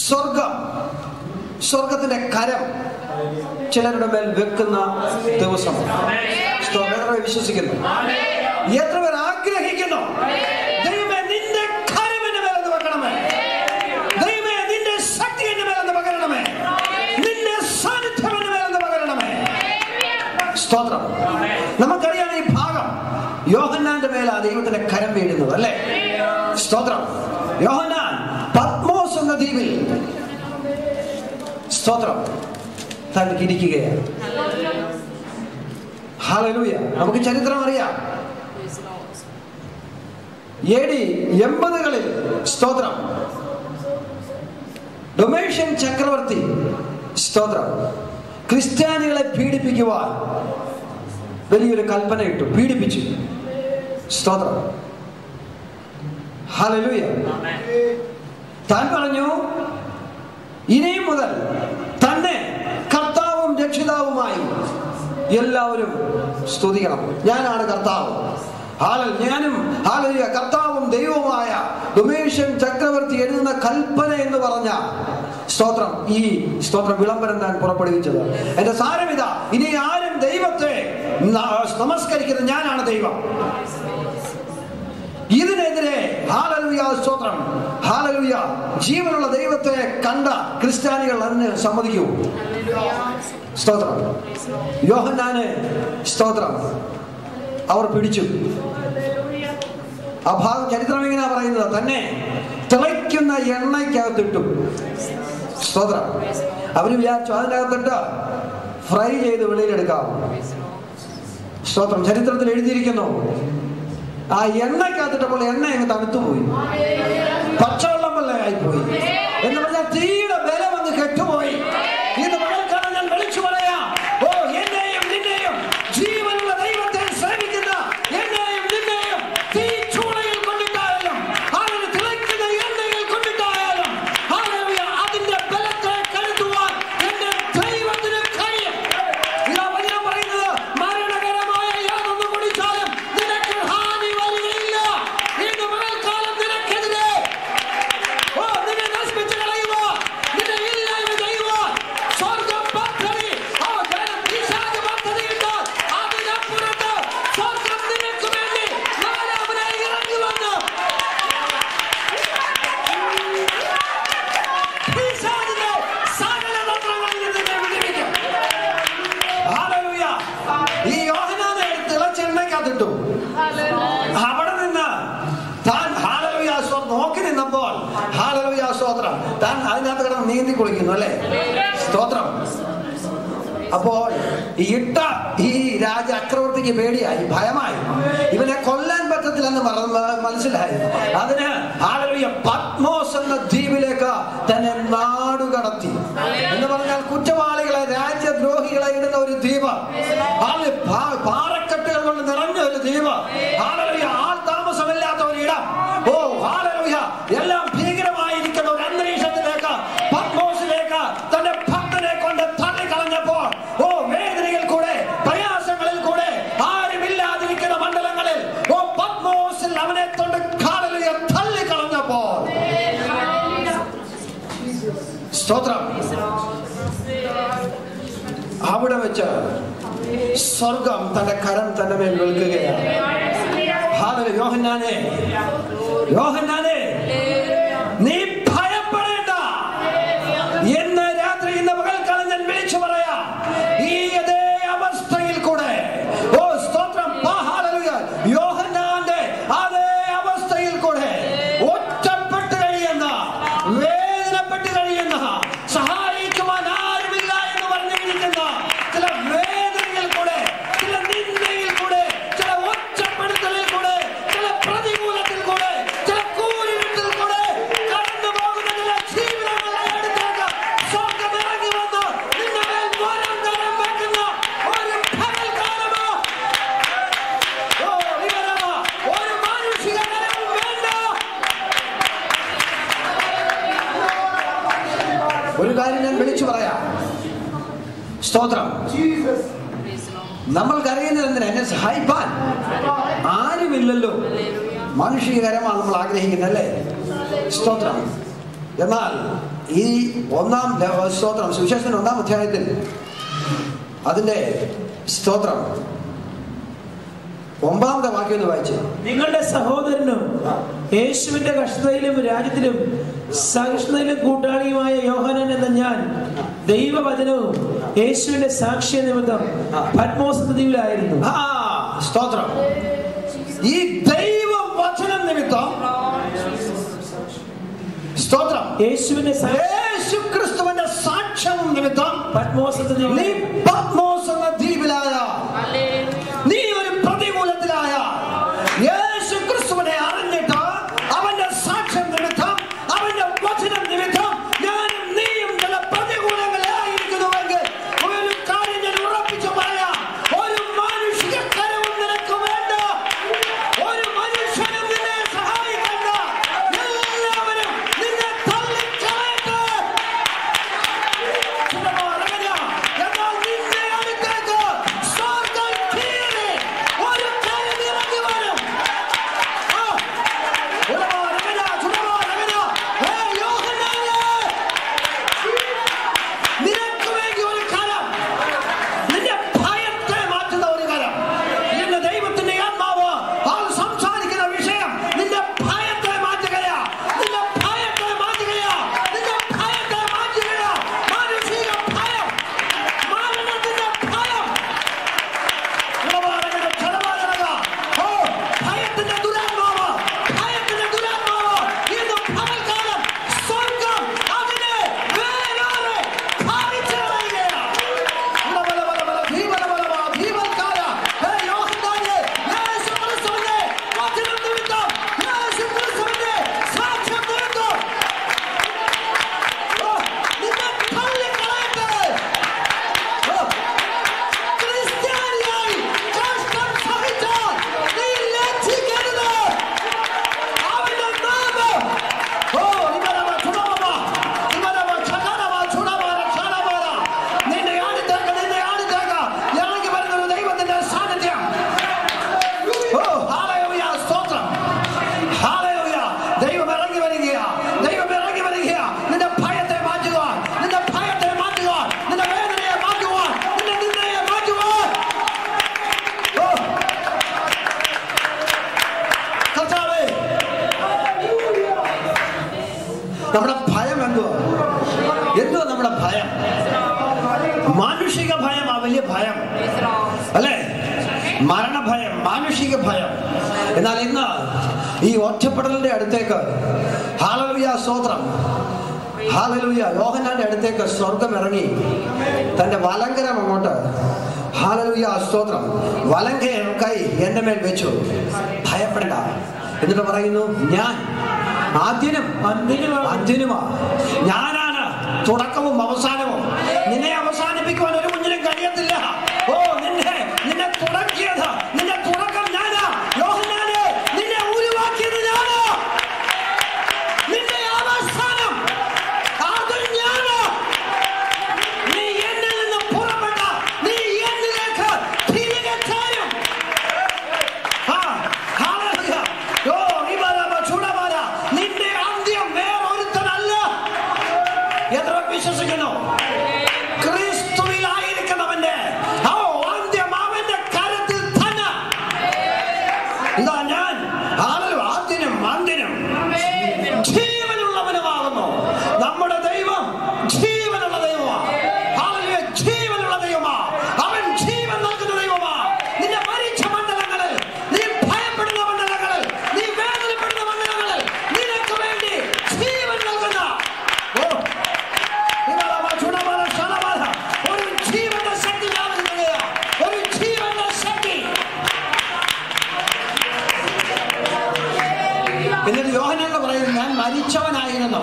स्वर्गम स्वर्गത്തിന്റെ കരം ചിലരുടെ മേൽ വെക്കുന്ന ദിവസം സ്തോത്രം വിശ്വസിക്കുന്നു എത്ര പേർ ആഗ്രഹിക്കുന്നു ദൈവമേ നിന്റെ കരം എന്നെ മേൽ വെക്കണമേ ദൈവമേ നിന്റെ ശക്തി എന്നെ മേൽ വെക്കണമേ നിന്റെ സാന്നിധ്യം എന്നെ മേൽ വെക്കണമേ സ്തോത്രം നമുക്കറിയാം ഈ ഭാഗം യോഹന്നാന്റെ മേൽ ദൈവത്തിന്റെ കരം വീഴുന്നത് അല്ലേ സ്തോത്രം യോഹന്നാൻ പത്മോസ് എന്ന ദ്വീപിൽ സ്തോത്രം തനിക്കിരിക്കുകയാണ് ഹല്ലേലൂയ നമുക്ക് ചരിത്രം അറിയാം AD 80കളിൽ സ്തോത്രം ഡൊമേഷ്യൻ ചക്രവർത്തി സ്തോത്രം ക്രിസ്ത്യാനികളെ പീഡിപ്പിക്കുവാൻ വലിയൊരു കൽപ്പനയിട്ടു പീഡിപ്പിച്ചു സ്തോത്രം ഹല്ലേലൂയ താൻ പറഞ്ഞു ഇനി മുതൽ തന്നെ കർത്താവും രക്ഷിതാവുമായി എല്ലാവരും സ്തുതിക്കണം ഞാനാണ് കർത്താവ് ഞാനും ഹല്ലേലൂയ കർത്താവും ദൈവവുമായ ഡൊമേഷ്യൻ ചക്രവർത്തി എഴുതുന്ന കൽപ്പന എന്ന് പറഞ്ഞ സ്തോത്രം ഈ സ്തോത്രം വിളംബരം ഞാൻ പുറപ്പെടുവിച്ചത് എന്റെ സാരമിതാ ഇനി ആരും ദൈവത്തെ നമസ്കരിക്കുന്നത് ഞാനാണ് ദൈവം ഇതിനെതിരെ ഹല്ലേലൂയ സ്തോത്രം ഹല്ലേലൂയ ജീവനുള്ള ദൈവത്തെ കണ്ട ക്രിസ്ത്യാനികൾ അതിനെ സമ്മതിക്കൂ സ്തോത്രം യോഹന്നാനെ സ്തോത്രം അവർ പിടിച്ചു ആ ഭാഗം ചരിത്രം എങ്ങനെയാ പറയുന്നത് തന്നെ തിളയ്ക്കുന്ന എണ്ണയ്ക്കകത്തിട്ടു സ്തോത്രം അവര് വിചാരിച്ചു അതിനകത്തിട്ട് ഫ്രൈ ചെയ്ത് വെളിയിലെടുക്കാം സ്തോത്രം ചരിത്രത്തിൽ എഴുതിയിരിക്കുന്നു ആ എണ്ണയ്ക്കകത്തിട്ടപ്പോൾ എണ്ണ അങ്ങ് തണുത്തുപോയി പച്ചവെള്ളം വല്ല ആയിപ്പോയി എന്ന് പറഞ്ഞാൽ തീയുടെ വില വന്ന് കെട്ടുപോയി ഇത് മകൾക്കാണ് ഞാൻ വിളിച്ചു പറയാം ഓ എന്നെയും നിന്നെയും ജീവനുള്ള ദൈവത്തെ സേവിക്കുന്ന എന്നെയും നിന്നെയും തീ ചൂളയിൽ കൊണ്ടിട്ടായാലും അതിന് തിളയ്ക്കുന്ന എണ്ണയിൽ കൊണ്ടിട്ടായാലും അതിന്റെ ബലത്തെ കരുതുവാൻ എന്റെ ദൈവത്തിന് കഴിയും പറയുന്നത് മരണകരമായ യാതൊന്നും കുടിച്ചാലും നിനക്ക് ഹാനി വരികയില്ല ഇത് മകൾക്കാലം നിനക്കെതിരെ ഓ നിന്നെ നശിപ്പിച്ചു കളയുക നിന്നെ ഇല്ലായ്മ ചെയ്യുക സ്വർഗം പദ്ധതി പിശാച് പദ്ധതിയിട്ട് അതിനപ്പുറത്ത് സ്വർഗം നിനക്ക് വേണ്ടി നാലാമനായി ഇറങ്ങി വന്നു പിശാചിന്റെ സകല തന്ത്രങ്ങളിൽ നിന്നെ വിടുവിക്കും ഹല്ലേലൂയ ഈ യോഹന്നാനെ തിളച്ചെണ്ണയ്ക്കകത്തിട്ടു അവിടെ നിന്ന് താൻ ഹല്ലേലൂയ നോക്കി നിന്നപ്പോൾ ഹല്ലേലൂയ സ്തോത്രം താൻ അതിനകത്ത് കിടന്ന് നീന്തി കുളിക്കുന്നു അല്ലേ സ്തോത്രം അപ്പോൾ ഇട്ട ഈ ചക്രവർത്തിക്ക് പേടിയായി ഭയമായി ഇവനെ കൊല്ലാൻ പറ്റത്തില്ലെന്ന് മനസ്സിലായി അതിന് ഹല്ലേലൂയ പത്മോസ് എന്ന ദ്വീപിലേക്ക് തന്നെ നാടുകടത്തി എന്ന് പറഞ്ഞാൽ കുറ്റവാളികളെ രാജ്യദ്രോഹികളെ ഇടുന്ന ഒരു ദ്വീപ് പാറക്കെട്ടുകൾ കൊണ്ട് നിറഞ്ഞ ഒരു ദ്വീപ് ഹല്ലേലൂയ ആൾ താമസമില്ലാത്ത ഒരു ഇടം ഓ ഹല്ലേലൂയ എല്ലാം ഭീകരമായിരിക്കുന്ന ഒരു അന്തരീക്ഷത്തിലേക്ക് പത്മോസിലേക്ക് തന്റെ ഭക്തനെ കൊണ്ട് തള്ളിക്കളഞ്ഞപ്പോൾ ഓ വേദനയിൽ കൂടെ പ്രയാസങ്ങളിൽ കൂടെ ആരുമില്ലാതിരിക്കുന്ന മണ്ഡലങ്ങളിൽ ഓ പത്മോസിൽ അവനെ കൊണ്ട് ഹല്ലേലൂയ തള്ളിക്കളഞ്ഞപ്പോൾ സ്തോത്രം അവിടെ വെച്ച് സ്വർഗം തന്റെ കരം തന്റെ മേൽ വെക്കുകയാണ് ഹല്ലേലൂയ യോഹന്നാനെ യോഹന്നാനെ നീ ഭയപ്പെടേണ്ട ഇന്ന് രാത്രി ഇന്ന് പകൽക്കാലം ഞാൻ വിളിച്ചു പറയാം ഈ അതേ അവസ്ഥയിൽ കൂടെ ഓ സ്തോത്രം ഹല്ലേലൂയ യോഹന്നാന്റെ അതേ അവസ്ഥയിൽ കൂടെ ഒറ്റപ്പെട്ട് കഴിയുന്ന വേദനപ്പെട്ട് കഴിയുന്ന സഹായിക്കുവാൻ ആരുമില്ല എന്ന് പറഞ്ഞിരിക്കുന്ന ചില വേദനയിൽ കൂടെ ചില നിന്ദയിൽ കൂടെ ചില ഒറ്റപ്പെടുത്തലിൽ കൂടെ ചില പ്രതികൂലത്തിൽ കൂടെ ചില കൂരിരുട്ടിൽ കൂടെ കടന്നു പോകുന്ന ചില ജീവിതങ്ങളെ അടുത്തേക്ക് സ്വർഗം ഇറങ്ങി വന്ന് നിന്റെ മേൽ മോരാന്തരം വെക്കുന്ന ഒരു പകൽക്കാലമോ ഓ ഇവരോ ഒരു മാനുഷിക കരവും വേണ്ട ഒരു കാര്യം ഞാൻ വിളിച്ചു പറയാം സ്തോത്രം നമ്മൾ കരയുന്നത് എന്തിനാ എന്നെ സഹായിപ്പാൻ ആരുമില്ലല്ലോ മാനുഷികകരമാണ് നമ്മൾ ആഗ്രഹിക്കുന്നത് അല്ലേ സ്തോത്രം എന്നാൽ ഈ ഒന്നാം സ്തോത്രം, സുവിശേഷത്തിന്റെ 1-ാം അധ്യായത്തിൽ അതിന്റെ സ്തോത്രം 9-ാമത്തെ വാക്യം എന്ന് വായിച്ചു. നിങ്ങളുടെ സഹോദരനും യേശുവിന്റെ കഷ്ടതയിലും രാജ്യത്തിലും സഹിഷ്ണുതയിലും കൂട്ടാളിയുമായ യോഹന്നാൻ എന്ന ഞാൻ ദൈവവചനവും യേശുവിന്റെ സാക്ഷ്യ നിമിത്തം പത്മോസ് ദ്വീപിലായിരുന്നു. സ്തോത്രം. ഈ ദൈവവചന നിമിത്തം, സ്തോത്രം, യേശുവിന്റെ യേശുക്രിസ്തുവിന്റെ സാക്ഷ്യം നിമിത്തം പത്മോസ് എന്ന ദ്വീപിലായ നീ ഒരു പ്രതികൂലത്തിലായ യേശുക്രിസ്തുവിനെ അറിഞ്ഞിട്ട് അവന്റെ സാക്ഷ്യം നിമിത്തം, അവന്റെ വചനം നിമിത്തം ഞാനും നീയും ചില പ്രതികൂലങ്ങളായിരിക്കുന്നുവെങ്കിൽ ഒരു കാര്യം ഞാൻ ഉറപ്പിച്ചു പറയാം, ഒരു മനുഷ്യക്കരവും നിനക്ക് വേണ്ട, ഒരു മനുഷ്യനും നിന്നെ സഹായിക്കണ്ട, എല്ലാവരും നിന്നെ തള്ളിക്കളയട്ടെ. എന്നാൽ ഇന്ന് ഈ ഒറ്റപ്പെടലിന്റെ അടുത്തേക്ക്, ഹല്ലേലൂയ സ്തോത്രം, ഹല്ലേലൂയ, യോഹന്നാന്റെ അടുത്തേക്ക് സ്വർഗം ഇറങ്ങി തന്റെ വലങ്കരം അങ്ങോട്ട്, ഹല്ലേലൂയ സ്തോത്രം, വലങ്കരം കൈ എന്റെ മേൽ വെച്ചു. ഭയപ്പെടണ്ട. എന്നിട്ട് പറയുന്നു, ഞാൻ ആദ്യനും അന്ത്യനുമാ, ഞാനാണ് തുടക്കവും അവസാനവും, നിന്നെ അവസാനിപ്പിക്കുവാൻ ഒരു കുഞ്ഞിനും കഴിയത്തില്ല. ഓ, നിന്നെ തുടക്കിയത്, നിന്റെ തുടക്കം ഞാനാ, നിന്നെ ഉരുവാക്കിയത് ഞാനാ, നിന്റെ അവസാനം അതും ഞാനാ. നീ എന്നിൽ നിന്ന് പുറപ്പെട്ട, നീ എന്നിലേക്ക് തിരികെ ചേരും. നിന്റെ അന്ത്യം വേറൊരുത്തനല്ല. എത്ര വിശ്വസിക്കുന്നു? ഞാൻ മരിച്ചവനായിരുന്നു,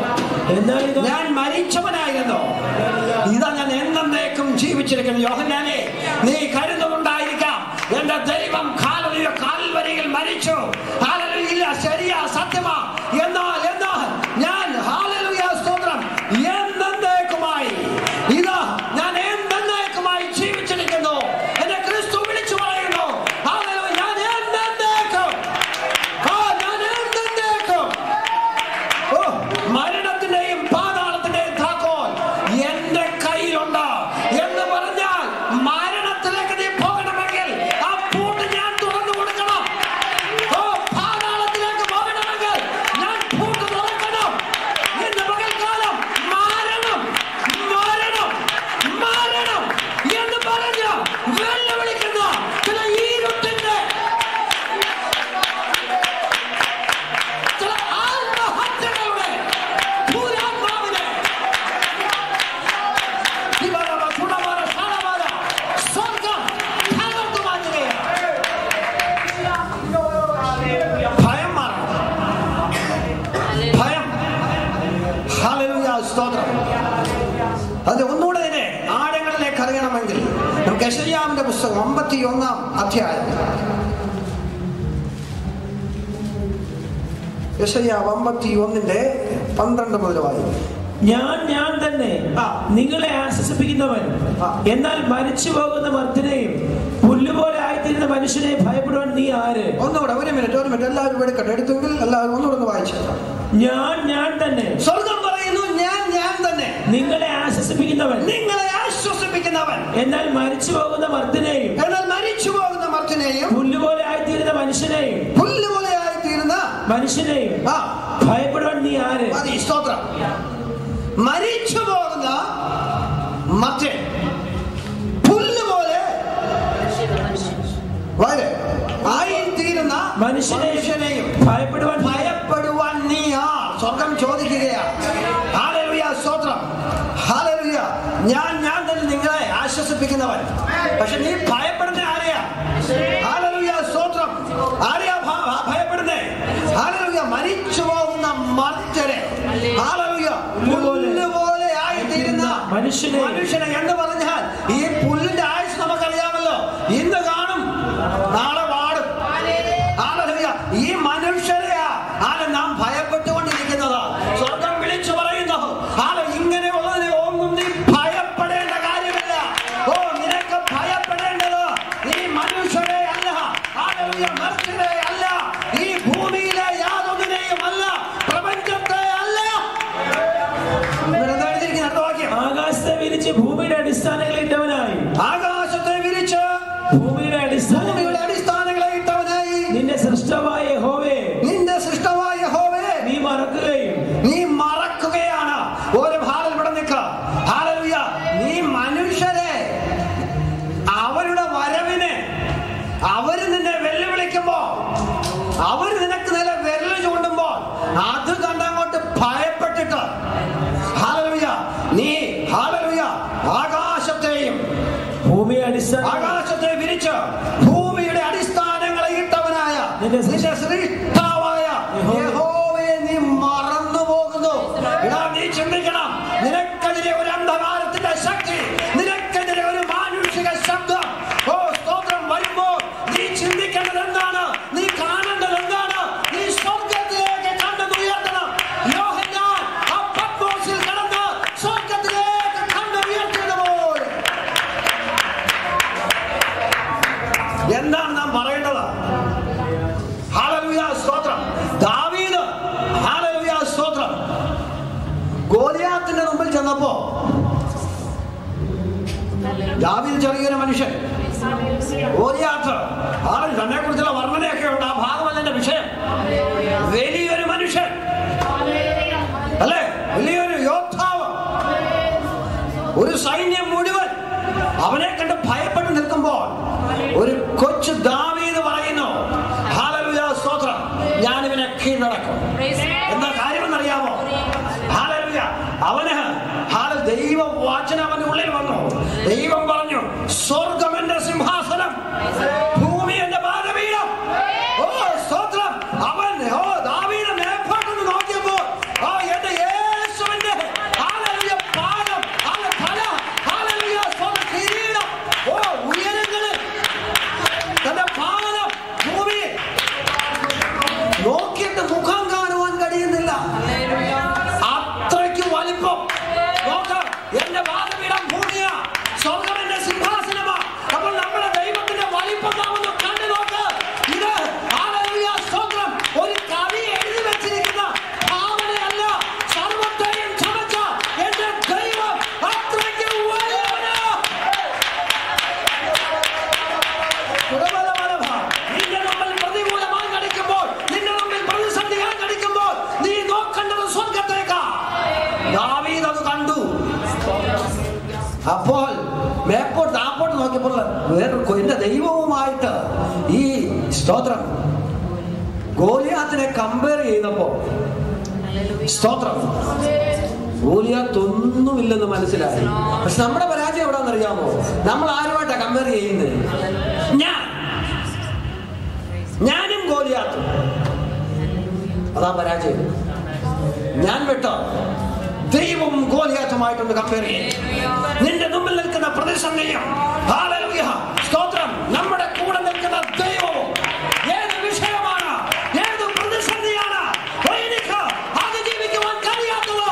ഇതാ ഞാൻ എന്നേക്കും ജീവിച്ചിരിക്കുന്നു. യോഹന്നാനെ, നീ കരുതുന്നുണ്ടായിരിക്കാം എന്റെ ദൈവം കാൽവരിയിൽ മരിച്ചു, ഹല്ലേലൂയ, ശരിയാ, സത്യമാ. എന്നാൽ ഞാൻ, ഹല്ലേലൂയ സ്തോത്രം, എന്നേക്കുമായി ഇതാ ഞാൻ എന്നേക്കുമായി ജീവിച്ചിരിക്കുന്നു. എന്നെ ക്രിസ്തു വിളിച്ചു പറയുന്നു, ഹല്ലേലൂയ, ഞാൻ എന്നേക്കും, ഞാൻ എന്നേക്കും. ഓ, മരണത്തിന്റെയും स्तोत्रम् मनुष्य भयपड़ा नी आर मनुष्य मरीचु बोलना मचे पुल्ले बोले वाले आई तीरना मनुष्य नहीं भाई पड़वान नहीं हाँ सोकम चोदी किया हालेलुया न्यान दल निंगले आश्चर्य बिकना वाले बस नहीं भाई पड़ने आ रहे हैं हालेलुया सोत्रम आ रहे हैं भाई पड़ने हालेलुया मरीचु बोलना मचे हालेलुया मनुष्य आयुष नमक मनुष्य नाम भयपेट ദൈവവും ഗോലിയാത്തുമായിട്ടുണ്ട് കമ്പയർ ചെയ്യുന്നത്. നിന്റെ മുമ്പിൽ നിൽക്കുന്ന പ്രതിസന്ധിയും സ്തോത്രം നമ്മുടെ കൂടെ നിൽക്കുന്ന ദൈവവും ഏത് വിഷയമാണ് ഏത് പ്രതിസന്ധിയാണ് അതിജീവിക്കുവാൻ കഴിയാത്തത്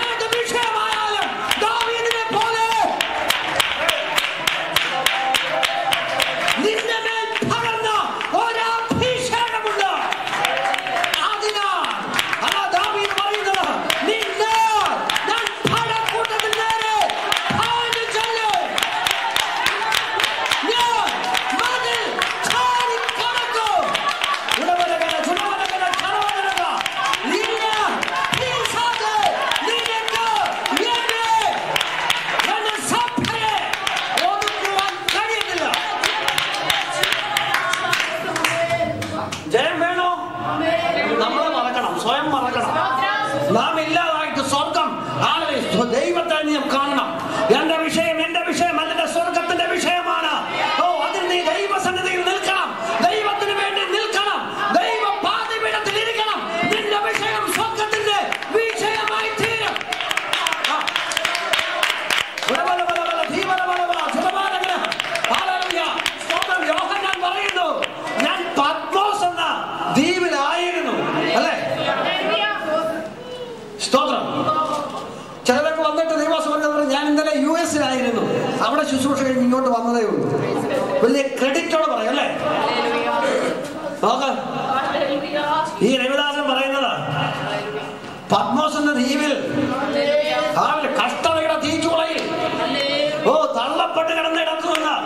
ഏത് വിഷയമായാലും ദാവീദിനെ പോലെ അവിടെ ശുശ്രൂഷ കഴിഞ്ഞ് ഇങ്ങോട്ട് വന്നതേ ഉള്ളൂ. വലിയ ക്രെഡിറ്റോടെ പറയും അല്ലേ. ഈ രവിദാസൻ പറയുന്നത് പത്മോസിന്റെ ദ്വീപിൽ കഷ്ടതയുടെ തീച്ചുളയിൽ തള്ളപ്പെട്ട് കിടന്ന് ഇടത്തു നിന്ന്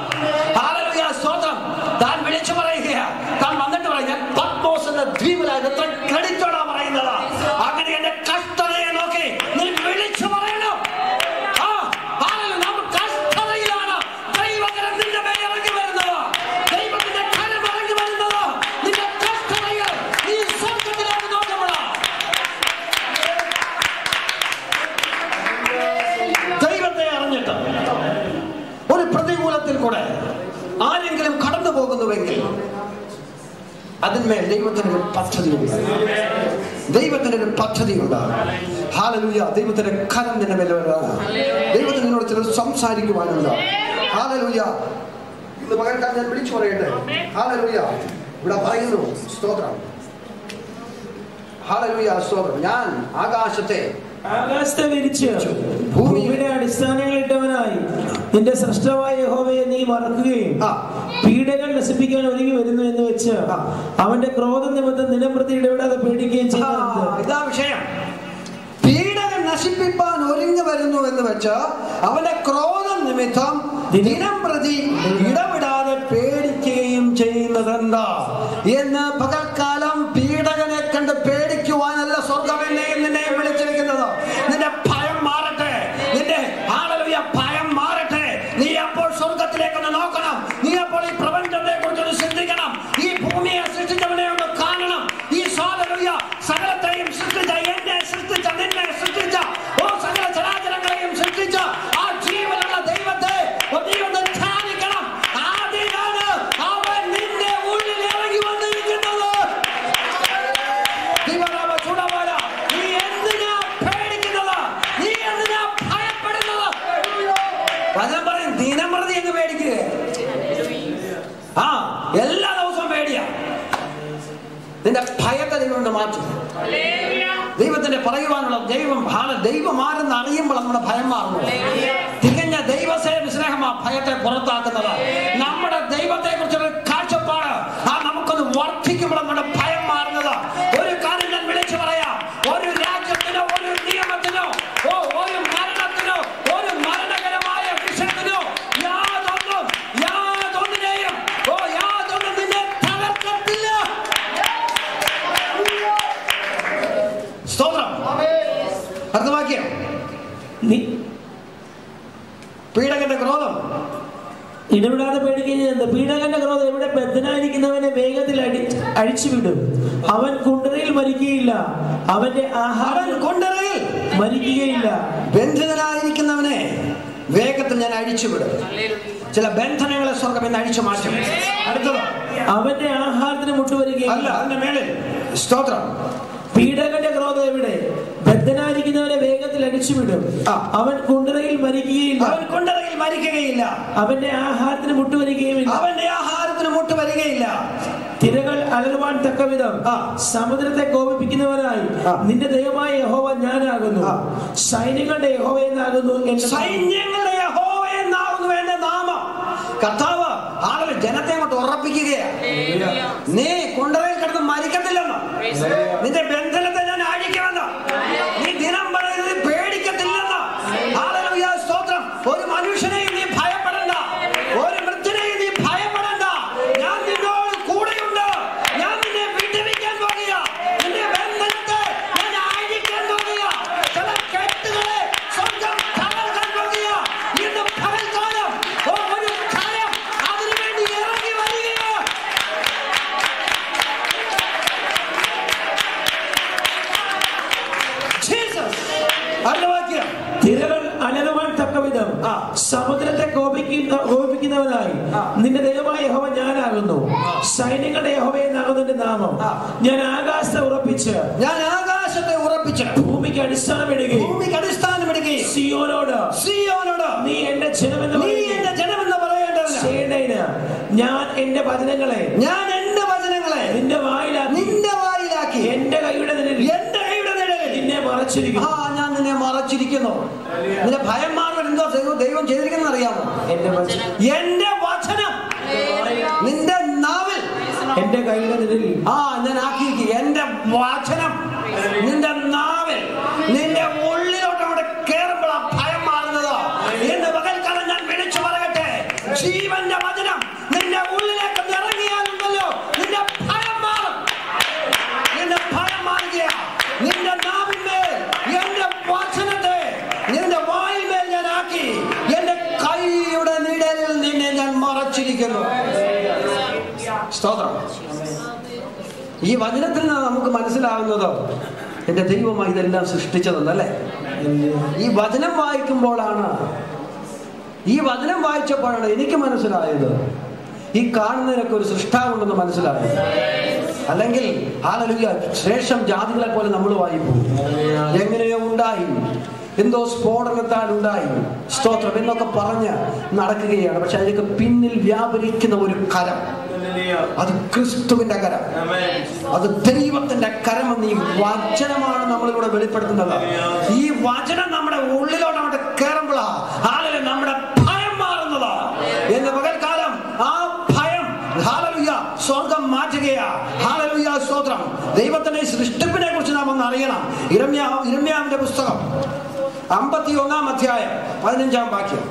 സ്തോത്രം താൻ വിളിച്ചു പറയുക, താൻ വന്നിട്ട് പറയുക പത്മോസിന്റെ ദ്വീപിലായത്. എത്ര ക്രെഡിറ്റോടാ പറയുന്നത്. അങ്ങനെ എന്റെ കഷ്ടതയെ നോക്കി നീ വിളിച്ചു പറയണം. ആരെങ്കിലും കടന്നു പോകുന്നുവെങ്കിൽ അതിന്മേൽ ദൈവത്തിൻ്റെ പദ്ധതിയുണ്ട്, ദൈവത്തിൻ്റെ ഒരു പദ്ധതിയുണ്ടാകും. ഹല്ലേലൂയ. ദൈവത്തിന്റെ കരം നിന്റെ മേൽ വരാനാണ്. ദൈവത്തിന് നിന്നോട് ചിലർ സംസാരിക്കുവാനുണ്ടാകും. ഹല്ലേലൂയ. ഇത് പകൽക്കാലം ഞാൻ വിളിച്ചു പറയട്ടെ. ഹല്ലേലൂയ. ഇവിടെ പറയുന്നു സ്തോത്രം. ഹല്ലേലൂയ സ്തോത്രം. ഞാൻ ആകാശത്തെ വിരിച്ചു ഭൂമിയുടെ അടിസ്ഥാനങ്ങൾ ഇട്ടവനായി നിന്റെ സൃഷ്ടവായ യഹോവയെ നീ മറക്കുകയും പീഡകൾ നശിപ്പിക്കാൻ ഒരുങ്ങി വരുന്നു എന്ന് വെച്ച് അവന്റെ ക്രോധം നിമിത്തം ദിനംപ്രതി ഇടപെടാതെ പേടിക്കുകയും നശിപ്പിക്കാൻ ഒരുങ്ങി വരുന്നു എന്ന് വെച്ച് അവന്റെ ക്രോധം നിമിത്തം ദിനംപ്രതി ഇടപെടാതെ പേടിക്കുകയും ചെയ്യുന്നതെന്താ എന്ന് പകൽക്കാലം പീഡകനെ കണ്ട് പേടിക്കുവാനല്ല സ്വർഗം എന്നെയും നിന്നെയും വിളിച്ചിരിക്കുന്നത്. നിന്റെ ഭയം മാറട്ടെ. നിന്റെ ആളുകളിയ ഭയം മാറട്ടെ. നീ അപ്പോൾ സ്വർഗത്തിലേക്കൊന്ന് നോക്കണം. നീ അപ്പോൾ ഈ പ്രപഞ്ചത്തെ കുറിച്ചൊന്ന് ചിന്തിക്കണം. ഈ ഭൂമിയെ സൃഷ്ടിച്ചവനെ ഒന്ന് കാണണം. ഈ സ്വാതലൂയ സകലത്തെയും സൃഷ്ടിച്ച, എന്നെ സൃഷ്ടിച്ച, നിന്നെ സൃഷ്ടിച്ച, ഓ സകല ചരാചരങ്ങളെയും സൃഷ്ടിച്ച ആ ജീവനുള്ള ദൈവത്തെ ധ്യാനിക്കണം. ആദ്യമാണ് അവൻ നിന്റെ ഉള്ളിൽ ഇറങ്ങി വന്നിരിക്കുന്നത്. ദിനംപ്രതി എന്ന് പേടിക്കുക. എല്ലാ ദിവസവും പേടിയ നിന്റെ ഭയത്തെ ദൈവം കൊണ്ട് മാറ്റും. ദൈവത്തിന്റെ പറയുവാനുള്ള ദൈവമാരെന്ന് അറിയുമ്പോൾ നമ്മുടെ ഭയം മാറുന്നു. തികഞ്ഞ ദൈവസേവ സ്നേഹമാ ഭയത്തെ പുറത്താക്കുന്നത്. നമ്മുടെ ദൈവത്തെ കുറിച്ചുള്ള കാഴ്ചപ്പാട് നമുക്കൊന്ന് വർദ്ധിക്കുമ്പോൾ നമ്മുടെ ഭയം മാറുന്നത്. ഒരു കാര്യം ഞാൻ വിളിച്ചു പറയാം. ഒരു രാജ്യത്തിനോ ഒരു നിയമത്തിനോ ഒരു മരണത്തിനോ ഒരു മരണകരമായ വിഷയത്തിനോ അർത്ഥമാക്കിയോ? പീഡകന്റെ ക്രോധം ഇടപെടാതെ പേടിക്കുന്നത്. പീഡകന്റെ ക്രോധം ഇവിടെ ബദ്ധനായിരിക്കുന്നവനെ വേഗത്തിൽ അഴിച്ചുവിടും. അവൻ കുണ്ടറയിൽ മരിക്കുകയില്ല. അവന്റെ ആഹാരം കുണ്ടറയിൽ മരിക്കുകയില്ല. ബന്ധനായിരിക്കുന്നവനെ വേഗത്തിൽ ഞാൻ അഴിച്ചുവിടും. ചില ബന്ധനങ്ങളെ സ്വർഗം എന്ന് അഴിച്ചു മാറ്റും. അടുത്തത് അവന്റെ ആഹാരത്തിന് മുട്ടുവരികയില്ല. സ്തോത്രം. പീഡകന്റെ ക്രോധം എവിടെ? ബദ്ധനായിരിക്കുന്നവനെ വേഗത്തിൽ അടിച്ചുവിടും. അവൻ കുണ്ടറയിൽ മരിക്കുകയില്ല, അവൻ കുണ്ടറയിൽ മരിക്കുകയില്ല, അവന്റെ ആഹാരത്തിന് മുട്ടുവരികയുമില്ല, അവന്റെ ആഹാരത്തിന് മുട്ടുവരികയില്ല. തിരകൾ അലറുവാൻ തക്കവിധം സമുദ്രത്തെ കോപിപ്പിക്കുന്നവനായി നിന്റെ ദൈവമായ യഹോവ ഞാനാകുന്നു, സൈന്യങ്ങളുടെ യഹോവ എന്നാകുന്നു. സൈന്യങ്ങളുടെ യഹോവ എന്നാകുന്നു എന്റെ നാമം. കർത്താവ് ആളുകൾ ജനത്തെ അങ്ങോട്ട് ഉറപ്പിക്കുകയാണ്, നീ കൊണ്ടറയിൽ കിടന്ന് മരിക്കത്തില്ലെന്ന്, നിന്റെ ബന്ധനത്തെ ഞാൻ അഴിക്കുമെന്ന്, നീ ദിനം പറയുന്നത് പേടിക്കത്തില്ലെന്ന്. ആളുകൾ സ്തോത്രം. ഒരു മനുഷ്യനെയും നീ ഭയപ്പെടണ്ട, ഒരു മൃത്യുനെയും നീ ഭയപ്പെടണ്ട, ഞാൻ നിന്നോട് കൂടെയുണ്ട്, ഞാൻ നിന്നെ വിടുവിക്കാൻ പോകുക, നിന്റെ ബന്ധനത്തെ ഞാൻ അഴിക്കാൻ പോകുക, ചില കെട്ടുകളെ സ്വന്തം തകർക്കാൻ പോകുക. ഇന്ന് പകൽക്കാലം തിരകൾ അലറുവാൻ തക്കവിധം സമുദ്രത്തെ കോപിക്കുന്നവനായി നിന്റെ ദൈവമായ യഹോവ ഞാനാകുന്നു, സൈന്യങ്ങളുടെ യഹോവ എന്നാകുന്നു എന്റെ നാമം. ഞാൻ ആകാശത്തെ ഉറപ്പിച്ച് ഭൂമിക്ക് അടിസ്ഥാനമിടുകയും സിയോനോട് നീ എന്റെ ജനമെന്ന് പറയേണ്ടതിന് ഞാൻ എന്റെ വചനങ്ങളെ നിന്റെ വായിലാക്കി എന്റെ കൈയുടെ ഞാൻ നിന്നെ മറച്ചിരിക്കുന്നു. നിന്റെ ഭയം മാറുവാൻ എന്തോ ദൈവം ചെയ്തിരിക്കുന്ന അറിയാമോ? എന്റെ വചനം നിന്റെ നാവിൽ എന്റെ കൈയുടെ നിഴലിൽ ഞാൻ ആക്കിയിരിക്കും. എന്റെ വചനം നിന്റെ നാവിൽ നിന്റെ ഉള്ളിലോട്ട് അവിടെ കേറുമ്പോൾ ആ ഭയം മാറുന്നത്. എന്റെ പകൽക്കാലം ഞാൻ വിളിച്ചു പറയട്ടെ, ജീവന്റെ വചനം നിന്റെ ഉള്ളിലേക്ക് ഇറങ്ങിയാലുണ്ടല്ലോ നിന്റെ ഭയം മാറും. നിന്റെ ഭയം മാറുക. നിന്റെ നാവിന്മേൽ എന്റെ വചനത്തെ നിന്റെ വായിന്മേൽ ഞാൻ ആക്കി, എന്റെ കൈയുടെ നിഴലിൽ നിന്നെ ഞാൻ മറച്ചിരിക്കുന്നു. സ്തോത്രം. ഈ വചനത്തിൽ നിന്ന് നമുക്ക് മനസ്സിലാവുന്നത് എന്റെ ദൈവമായി ഇതെല്ലാം സൃഷ്ടിച്ചതെന്നല്ലേ. ഈ വചനം വായിക്കുമ്പോഴാണ്, ഈ വചനം വായിച്ചപ്പോഴാണ് എനിക്ക് മനസ്സിലായത് ഈ കാണുന്നതിനൊക്കെ ഒരു സൃഷ്ടാവുണ്ടെന്ന് മനസ്സിലായത്. അല്ലെങ്കിൽ ആളുകൾ ശേഷം ജാതികളെ പോലെ നമ്മൾ വായിപ്പോകും. എങ്ങനെയോ ഉണ്ടായി, എന്തോ സ്ഫോടനത്താൽ ഉണ്ടായി, സ്തോത്രം എന്നൊക്കെ പറഞ്ഞ് നടക്കുകയാണ്. പക്ഷെ അതിനൊക്കെ പിന്നിൽ വ്യാപരിക്കുന്ന ഒരു കരം, അത് ക്രിസ്തുവിന്റെ കരം, അത് ദൈവത്തിന്റെ കരം എന്ന ഈ വചനമാണ് നമ്മളിവിടെ വെളിപ്പെടുത്തുന്നത്. ഈ വചനം നമ്മുടെ ഉള്ളിലോട്ട് അവിടെ കയറുമ്പോഴാ ആളുകൾ നമ്മുടെ ഭയം മാറുന്നതാ. എന്ന പകൽക്കാലം ആ ഭയം സ്വർഗം മാറ്റുകയാ. സ്തോത്രം. ദൈവത്തിന്റെ സൃഷ്ടിപ്പിനെ കുറിച്ച് നാം ഒന്ന് അറിയണം. ഇരമ്യാവിന്റെ പുസ്തകം 51-ാം അധ്യായം 15-ാം വാക്യം.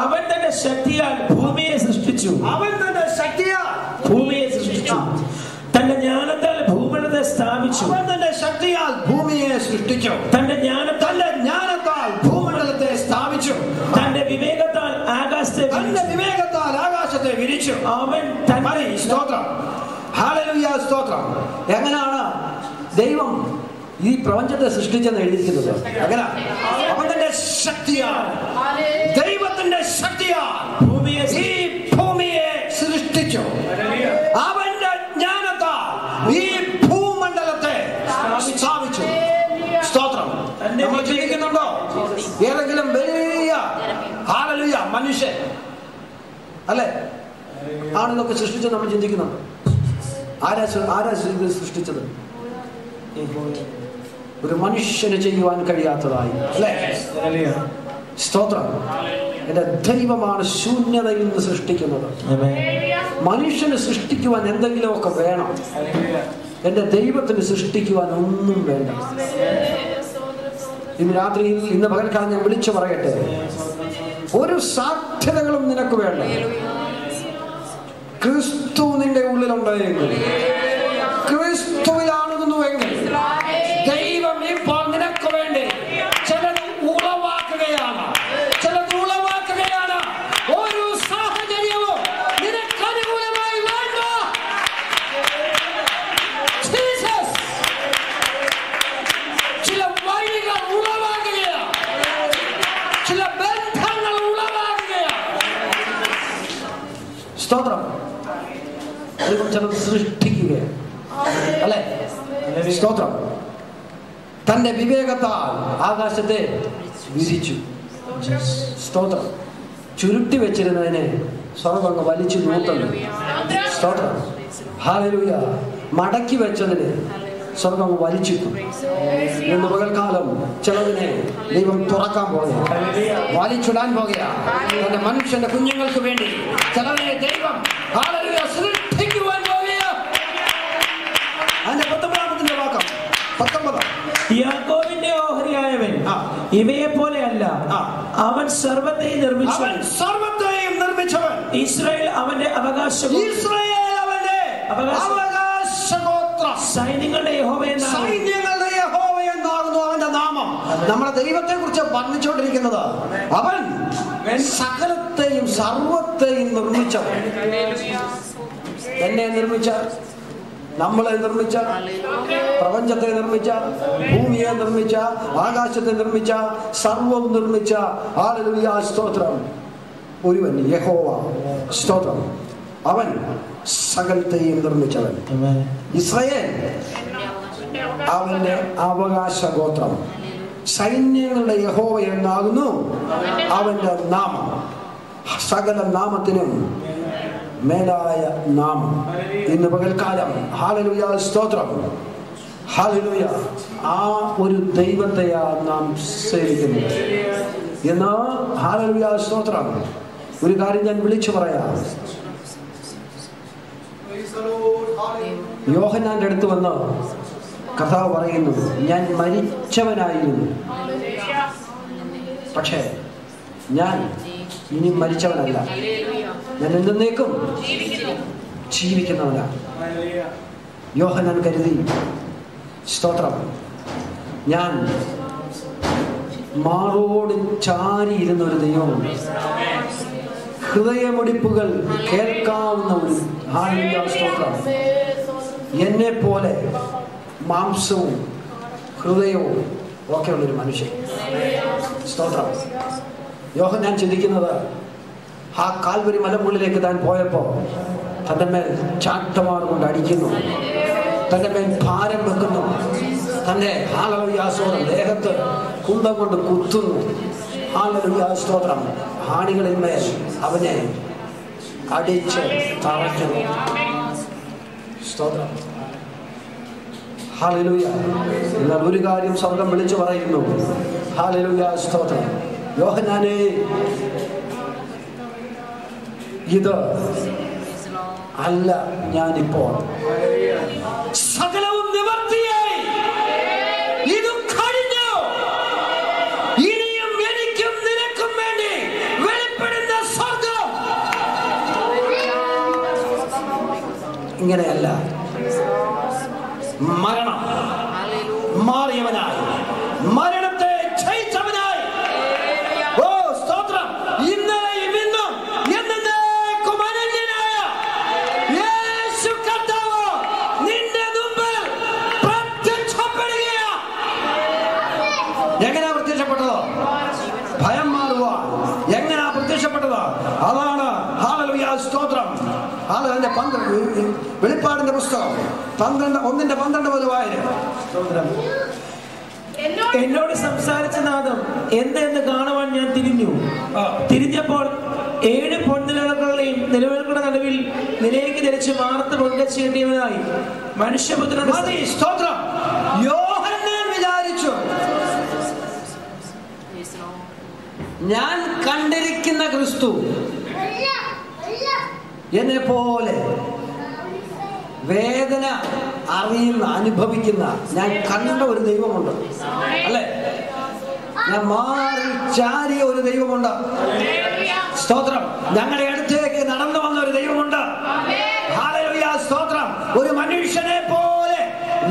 അവൻ തന്റെ ശക്തിയാൽ ഭൂമിയെ സൃഷ്ടിച്ചു, തന്റെ ജ്ഞാനത്താൽ ഭൂമണ്ഡലത്തെ സ്ഥാപിച്ചു, തന്റെ ശക്തിയാൽ ഭൂമിയെ സൃഷ്ടിച്ചു, തന്റെ ജ്ഞാനത്താൽ ഭൂമണ്ഡലത്തെ സ്ഥാപിച്ചു, തന്റെ വിവേകത്താൽ ആകാശത്തെ വിരിച്ചു. അവൻ തന്നെ. സ്തോത്രം. ഹല്ലേലൂയ. സ്തോത്രം. എങ്ങനെയാണ് ദൈവം ഈ പ്രപഞ്ചത്തെ സൃഷ്ടിച്ചെന്ന് എഴുതിയിരിക്കുന്നത്? അങ്ങനെ അവന്റെ ശക്തിയാൽ, ദൈവത്തിന്റെ ശക്തിയാൽ ഭൂമിയെ സൃഷ്ടിച്ചു, അവന്റെ ജ്ഞാനത്താൽ ഈ ഭൂമണ്ഡലത്തെ സ്ഥാപിച്ചു. സ്തോത്രം. നമ്മൾ ചിന്തിക്കുന്നുണ്ടോ ഏതെങ്കിലും വലിയ ഹല്ലേലൂയ മനുഷ്യൻ അല്ലെ ആണെന്നൊക്കെ സൃഷ്ടിച്ചത്? നമ്മൾ ചിന്തിക്കുന്നുണ്ടോ ആരാ സൃഷ്ടിച്ചത്? ഒരു മനുഷ്യന് ചെയ്യുവാൻ കഴിയാത്തതായി അല്ലേ. സ്തോത്രം. എന്റെ ദൈവമാണ് ശൂന്യതയിൽ നിന്ന് സൃഷ്ടിക്കുന്നത്. മനുഷ്യന് സൃഷ്ടിക്കുവാൻ എന്തെങ്കിലുമൊക്കെ വേണം, എന്റെ ദൈവത്തിന് സൃഷ്ടിക്കുവാൻ ഒന്നും വേണ്ട. ഇന്ന് രാത്രിയിൽ, ഇന്ന് പകൽക്കാലം ഞാൻ വിളിച്ചു പറയട്ടെ, ഒരു സാധ്യതകളും നിനക്ക് വേണ്ട. ക്രിസ്തു നിന്റെ ഉള്ളിലുണ്ടായിരുന്നു, ക്രിസ്തുവിലാണെന്നുവെങ്കിൽ ദൈവം ഇപ്പോൾ നിനക്ക് വേണ്ടി ചിലത് ഉളവാക്കുകയാണ്. ഒരു സാഹചര്യവും നിനക്ക് അനുകൂലമായി വേണ്ട. ചില വഴികൾ ഉളവാകുകയാണ്, ചില ബന്ധങ്ങൾ ഉളവാകുകയാണ്. സ്തോത്രം. देखो चलो ठीक ही गया अल्लाह स्कोट्रा तन्ने विवेकता आगाशते विरिचु स्टोट्रा चुरुट्टी बच्चे ने मैंने सौरभ अंगवाली चुन मोतल स्टोट्रा हालेलुया माटकी बच्चे ने सौरभ अंगवाली चुन ये नवगल कालम चलो ने लेवम तोरा काम हो गया वाली चुलान हो गया तन्ने मनुष्य ने कुंजंगल कुबेंडी चलो ने देवम हालेलुया सुरुट्टी वाली हो गया अन्य पत्तबला पत्तने वाका पत्तबला യാക്കോബിന്റെ ഓഹരിയായവൻ ഇവയെപ്പോലെ അല്ല അവൻ സർവ്വത്തെയും നിർമ്മിച്ചവൻ ഇസ്രായേൽ അവന്റെ അവകാശഗോത്രം ഇസ്രായേൽ അവന്റെ അവകാശഗോത്രം സൈന്യങ്ങളുടെ യഹോവ എന്നാകുന്നു അവന്റെ നാമം നമ്മുടെ ദൈവത്തെക്കുറിച്ച് വർണ്ണിച്ചുകൊണ്ടിരിക്കുന്നത് അവൻ സകലത്തെയും സർവ്വത്തെയും നിർമ്മിച്ചവൻ എന്നെ നിർമ്മിച്ച നമ്മളെ നിർമ്മിച്ച പ്രപഞ്ചത്തെ നിർമ്മിച്ച ഭൂമിയെ നിർമ്മിച്ച ആകാശത്തെ നിർമ്മിച്ച സർവ്വം നിർമ്മിച്ച ഹല്ലേലൂയ സ്തോത്രം ഒരുവൻ യഹോവ സ്തോത്രം അവൻ സകലത്തെയും നിർമ്മിച്ചവൻ ഇസ്രായേൽ അവന്റെ അവകാശഗോത്രം സൈന്യങ്ങളുടെ യഹോവ എന്നാകുന്നു അവന്റെ നാമം സകല നാമത്തിനും മേലായ നാമം ഇന്ന് പകൽക്കാലം ഹല്ലേലൂയ സ്തോത്രം ഹല്ലേലൂയ ആ ഒരു ദൈവത്തെയാണ് നാം സേവിക്കുന്നത് എന്നാൽ ഹല്ലേലൂയ സ്തോത്രം ഒരു കാര്യം ഞാൻ വിളിച്ചു പറയാം യോഹന്നാന്റെ അടുത്ത് വന്ന കർത്താവ് പറയുന്നു ഞാൻ മരിച്ചവനായിരുന്നു പക്ഷേ ഞാൻ ഇനി മരിച്ചവനല്ല ഞാൻ എന്നേക്കും ജീവിക്കുന്നവനാണ് യോഹന്നാൻ കരുതി സ്തോത്രം ഞാൻ മാറോട് ചാരിയിരുന്ന ഒരു ദൈവം ഹൃദയമിടിപ്പുകൾ കേൾക്കാവുന്ന ഒരു സ്തോത്രം എന്നെ പോലെ മാംസവും ഹൃദയവും ഒക്കെയുള്ളൊരു മനുഷ്യൻ സ്തോത്രം യോഹന്നാൻ ചിന്തിക്കുന്നത് ആ കാൽവരി മലമുകളിലേക്ക് താൻ പോയപ്പോൾ തൻ്റെ മേൽ ചാട്ടമാറുകൊണ്ട് അടിക്കുന്നു തൻ്റെ മേൽ ഭാരം വെക്കുന്നു തൻ്റെ ഹാലലുയാസ്തോത്രം ദേഹത്ത് കുന്തം കൊണ്ട് കുത്തുന്നു ഹാലലുയാസ്തോത്രം ആണികളിന്മേൽ അവനെ അടിച്ച് തറയ്ക്കുന്നു സ്തോത്രം ഹാലലുയ എന്നാൽ ഒരു കാര്യം സ്വർഗം വിളിച്ചു പറയുന്നു ഹാലലുയാസ്തോത്രം യോഹന്നാനെ ഇത് അല്ല ഞാനിപ്പോൾ സകലവും നിവർത്തിയായി ഇത് കഴിഞ്ഞു ഇനിയും എനിക്കും നിനക്കും വേണ്ടി വെളിപ്പെടുന്ന സ്വർഗം ഇങ്ങനെയല്ല മരണം മാറിയവനായി മരണത്തെ ജയിച്ചവനായി അതാണ് ഹല്ലേലൂയ സ്തോത്രം അതിന്റെ വെളിപ്പാടിന്റെ പുസ്തകം 1:12 എന്നോട് സംസാരിച്ച നാദം എന്തെന്ന് കാണുവാൻ ഞാൻ തിരിഞ്ഞപ്പോൾ 7 പൊൻനിഴലുകളുടെയും നിലവിളക്കുകളുടെ നടുവിൽ നിലയിലേക്ക് ധരിച്ച് വാർത്ത് പൊങ്ക ചീട്ടിയവനായി മനുഷ്യപുത്രൻ സ്തോത്രം യോഹന്നാൻ വിചാരിച്ചു ഞാൻ കണ്ടിരിക്കുന്ന ക്രിസ്തു എന്നെ പോലെ വേദന അറിയുന്ന അനുഭവിക്കുന്ന ഞാൻ കണ്ട ഒരു ദൈവമുണ്ട് അല്ലെ ഞാൻ മാറി ചാരിയ ഒരു ദൈവമുണ്ട് സ്തോത്രം ഞങ്ങളുടെ അടുത്തേക്ക് നടന്നു വന്ന ഒരു ദൈവമുണ്ട് ഹല്ലേലൂയ സ്തോത്രം ഒരു മനുഷ്യനെ പോലെ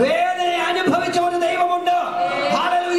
വേദന അനുഭവിച്ച ഒരു ദൈവമുണ്ട് ഹല്ലേലൂയ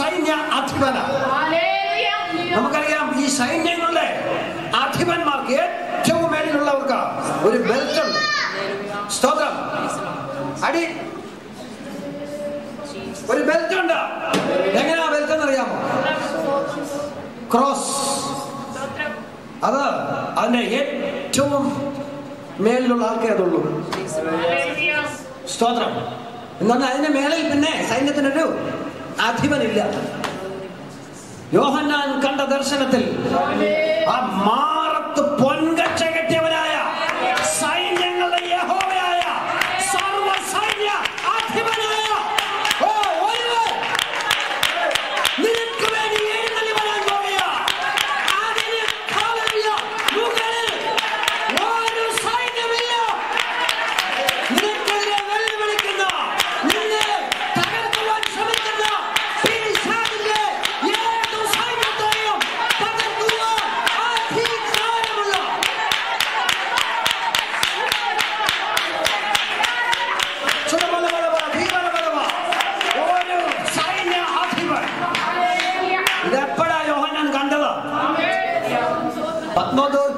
सैन्य आथिबन हालेलुया നമുക്കറിയാം ഈ സൈന്യങ്ങളുടെ ആധിപന്മാർക്ക് ഏറ്റവും മേലിലുള്ളവർക്ക് ഒരു ബെൽറ്റ് ഉണ്ട് സ്തോത്രം അടി ഒരു ബെൽറ്റ് ഉണ്ട് എങ്ങനാ ബെൽറ്റ് എന്ന് അറിയാമോ ക്രോസ് സ്തോത്രം അത് അതിന്റെ ഏറ്റവും മേലിലുള്ള ആൾക്കേ അതുള്ളൂ ഹല്ലേലൂയ സ്തോത്രം എന്നാൽ അതിന്റെ മേലിൽ പിന്നെ സൈന്യത്തിന്റെ ഒരു ആധിപനില്ല യോഹന്നാൻ കണ്ട ദർശനത്തിൽ ആ മാർത്ത് പൊൻകച്ച കെട്ടിയവനായ സൈന്യങ്ങളുടെ യഹോവയായ സർവ്വ സൈന്യ അധിപനായ ഓ ഒരുവൻ നിനക്ക് വേണ്ടി എഴുന്നള്ളി വരാൻ പോവുകയാ അതിന് കാലമില്ല മുകളിൽ ഒരു സൈന്യമില്ല നിനക്കെതിരെ വെല്ലുവിളിക്കുന്ന നിന്നെ തകർക്കുവാൻ ശ്രമിക്കുന്ന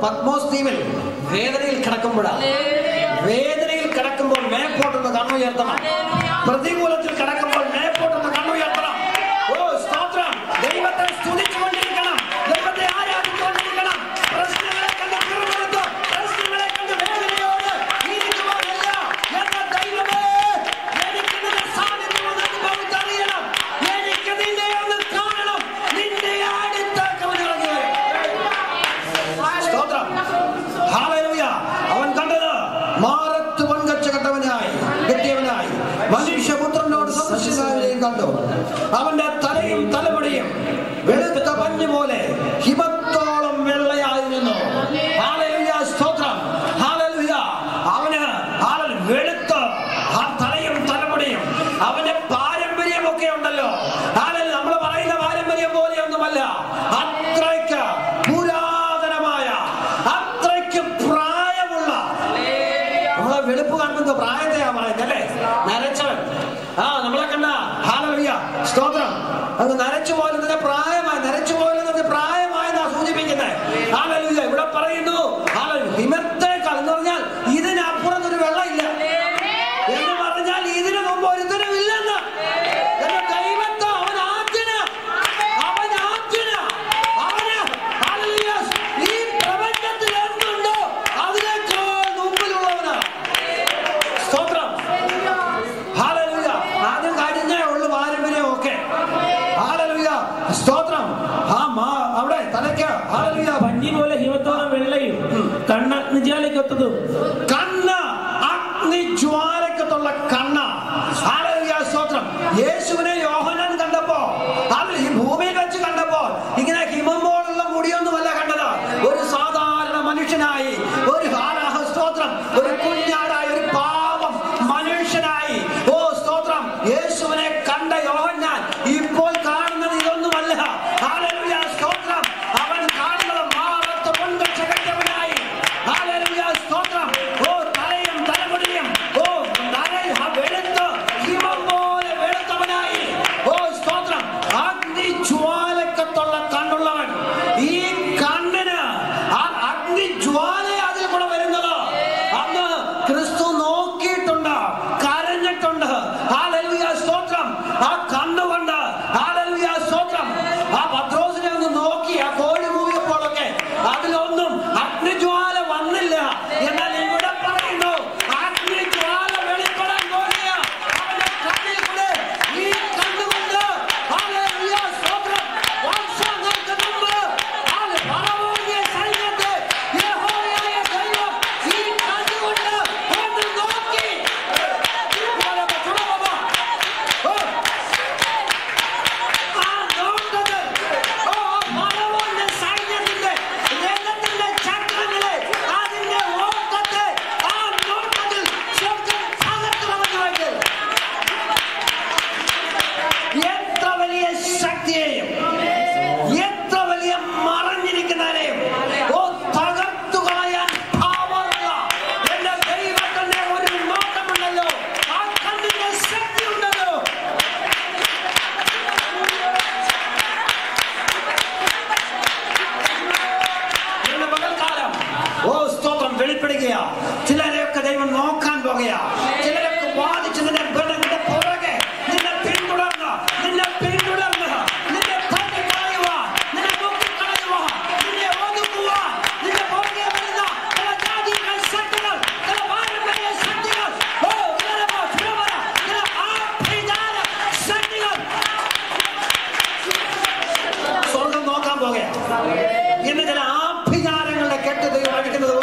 പത്മോസ്തീവിൽ വേദനയിൽ കിടക്കുമ്പോഴാണ് വേദനയിൽ കിടക്കുമ്പോൾ മേപ്പോട്ടെന്ന് കണ്ണുയർത്തണം പ്രതികൂലത്തിൽ കിടക്കുമ്പോൾ മേപ്പോട്ടെന്ന് കണ്ണുയർത്തണം ഓ സ്തോത്രം ദൈവത്തെ സ്തുതിച്ചുകൊണ്ടിരിക്കണം ദൈവത്തെ ആരാധിച്ചുകൊണ്ടിരിക്കണം പ്രശ്നങ്ങളെ കണ്ട് തിരുവനന്തപുരത്ത് പ്രശ്നങ്ങളെ കണ്ട് വേദനയോട് നീതിക്കുവാനല്ല എന്ന ദൈവമേ എനിക്കിതിന്റെ സാന്നിധ്യം അനുഭവിച്ചറിയണം എനിക്ക് നിന്നെ ഒന്ന് കാണണം നിന്റെ അടുത്തേക്ക് ഇറങ്ങുക മനുഷ്യപുത്രനോട് സദൃശനായവനെ കണ്ടു അവന്റെ തലയും തലമുടിയും വെളുത്ത പഞ്ഞി പോലെ ഹിമത്തോളം വെള്ളയായിരുന്നു ഹല്ലേലൂയ സ്തോത്രം ഹല്ലേലൂയ അവന് വെളുത്ത ആ തലയും തലമുടിയും അവന്റെ പാരമ്പര്യമൊക്കെ ഉണ്ടല്ലോ ഹല്ലേലൂയ നമ്മൾ പറയുന്ന പാരമ്പര്യം പോലെയൊന്നുമല്ല അത്രയ്ക്ക് പുരാതനമായ അത്രയ്ക്ക് പ്രായമുള്ള നമ്മളെ വെളുപ്പ് കാണുന്നത് പ്രായത്തെയാ പറയുന്നല്ലേ നരച്ചവൻ ആ നമ്മളെ കണ്ട ഹല്ലേലൂയ സ്തോത്രം അത് നരച്ചുപോലെന്നതിന്റെ പ്രായമായി നരച്ചുപോലെന്നതിന്റെ പ്രായമായെന്നാ സൂചിപ്പിക്കുന്നത് ഹല്ലേലൂയ ഇവിടെ പറയുന്നു ഹല്ലേലൂയ ഹിമത്തേക്കാൾ എന്ന് പറഞ്ഞാൽ ഇതിനപ്പുറം ഒരു വെള്ളമില്ല എന്ന് പറഞ്ഞാൽ ഇതിനു മുമ്പ് ഒരുത്തരം ഇല്ലെന്ന് യേശുവിനെ യോഹന്നാൻ കണ്ടപ്പോൾ ഈ ഭൂമിയിൽ വെച്ച് കണ്ടപ്പോൾ ഇങ്ങനെ ഹിമമ്പോളുള്ള മുടിയൊന്നുമല്ല കണ്ടത് ഒരു സാധാരണ മനുഷ്യനായി ഒരു സ്തോത്രം ഒരു കുഞ്ഞാടായി ഒരു പാവം മനുഷ്യനായി ഓ സ്തോത്രം യേശുവിനെ കണ്ട യോഹന്നാൻ ഇപ്പോൾ കാണുന്നത് ഇതൊന്നുമല്ല ഹല്ലേലൂയ സ്തോത്രം അവൻ കാണുന്നത് മാറത്ത് പൊൻകച്ച കെട്ടിയവനായി ഹല്ലേലൂയ സ്തോത്രം ഓ തലയും തലമുടിയും ഓ വെളുത്ത് ഹിമം പോലെ വെളുത്തവനായി ഓ സ്തോത്രം അഗ്നി ജ്വാലക്കത്തുള്ള കണ്ണുള്ളവൻ ഈ കണ്ണിന് ആ അഗ്നി ജ്വാല അതിൽ കൂടെ വരുന്നത് അന്ന് ക്രിസ്തു നോക്കിയിട്ടുണ്ട് കരഞ്ഞിട്ടുണ്ട് ഹല്ലേലൂയ സ്തോത്രം ആ കണ്ണുകൊണ്ട് ഹല്ലേലൂയ സ്തോത്രം ആ പത്രോസിനെ ഒന്ന് നോക്കി ആ കോഴി കൂവിയപ്പോഴൊക്കെ അതിലൊന്നും അഗ്നിജ്വാല വന്നില്ല എന്നാൽ ഇവിടെ പറയുന്നു അഗ്നിജ്വാല വെളിപ്പെടാൻ പോലെയാ അവന്റെ കണ്ണിൽ കൂടെ ഈ കണ്ണുകൊണ്ട് ഹല്ലേലൂയ സ്തോത്രം വർഷങ്ങൾക്ക് മുമ്പ് പറവൂരിയ സൈന്യത്തെ യഹോവയായ ദൈവം ഈ കണ്ണുകൊണ്ട് ഒന്ന് നോക്കി लिपट गया थिलरे कदे मन नौखान हो गया थिलरे को बाद जिंदे बन के पोरा गए निने पिन तोड़ना निने पिन तोड़ना निने फट कायवा निने मुक्त कायवा निने ओदु कुआ निने बोंगे बरना तेरा जादी का सटल तेरा बाहर में ये सटल हो तेरा मां फिर मारा तेरा आप ही जाना सटल सोलह नौखान हो गया इने तेरा आप ही जा रहे हैं केट दे वाटके दो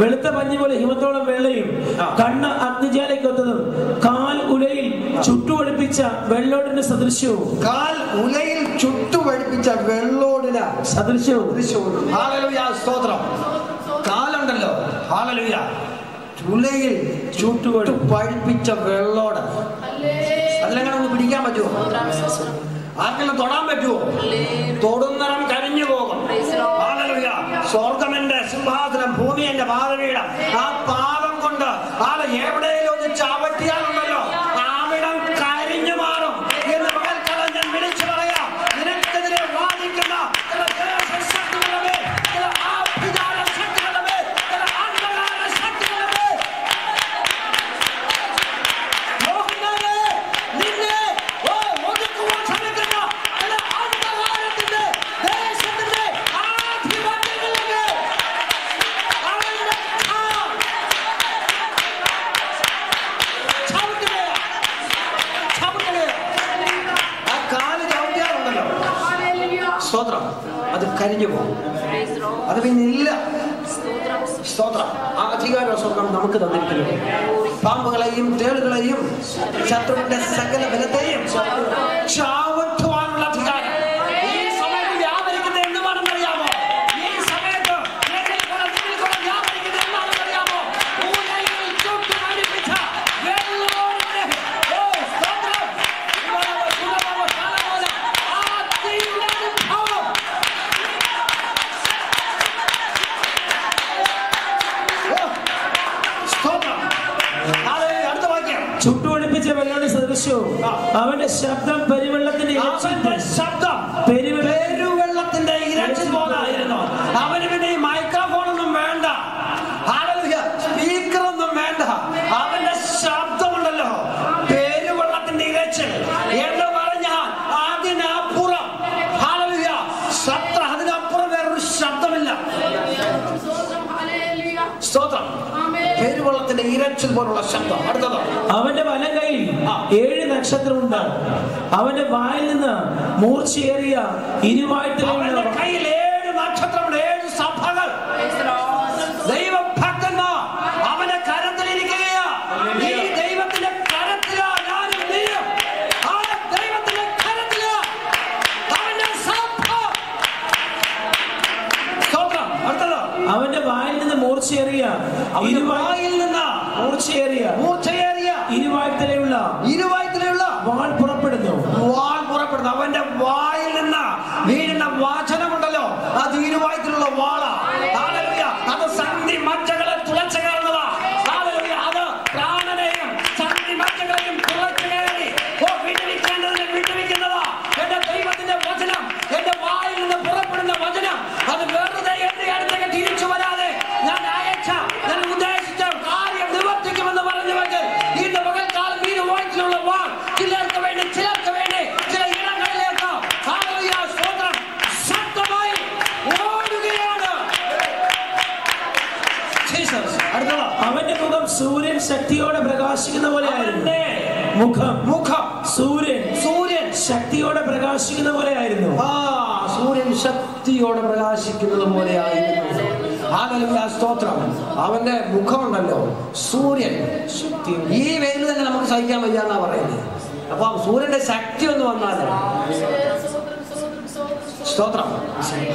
वेलता पंजी बोले हिमतोड़ा वेल नहीं करना अंधेरे को तो काल उलेल छुट्टू बड़े पिचा वेल्लोड ने सदृश्यो काल उलेल छुट्टू बड़े पिचा वेल्लोड ना सदृश्यो सदृश्यो हालेलुया स्तोत्रम काल अंडर लो हालेलुया उलेल छुट्टू बड़े पिचा वेल्लोड अल्लाह का उन्हें बढ़िया मजो आपके लोग तोड़ा में जो तोड़ने नाम करेंगे वो സ്വർഗ്ഗമെന്ന സിംഹാസനം ഭൂമിയെന്ന വാളവീടം ആ പാപം കൊണ്ട് ആൾ എവിടെയെങ്കിലും ഒന്ന് ചാവട്ടിയാൽ ഉണ്ടല്ലോ ആവിടം കരിഞ്ഞു മാറും എന്ന് മകൾക്കാലം ഞാൻ വിളിച്ചു പറയാം നിനക്കെതിരെ വാദിക്കുന്ന स्तोत्रम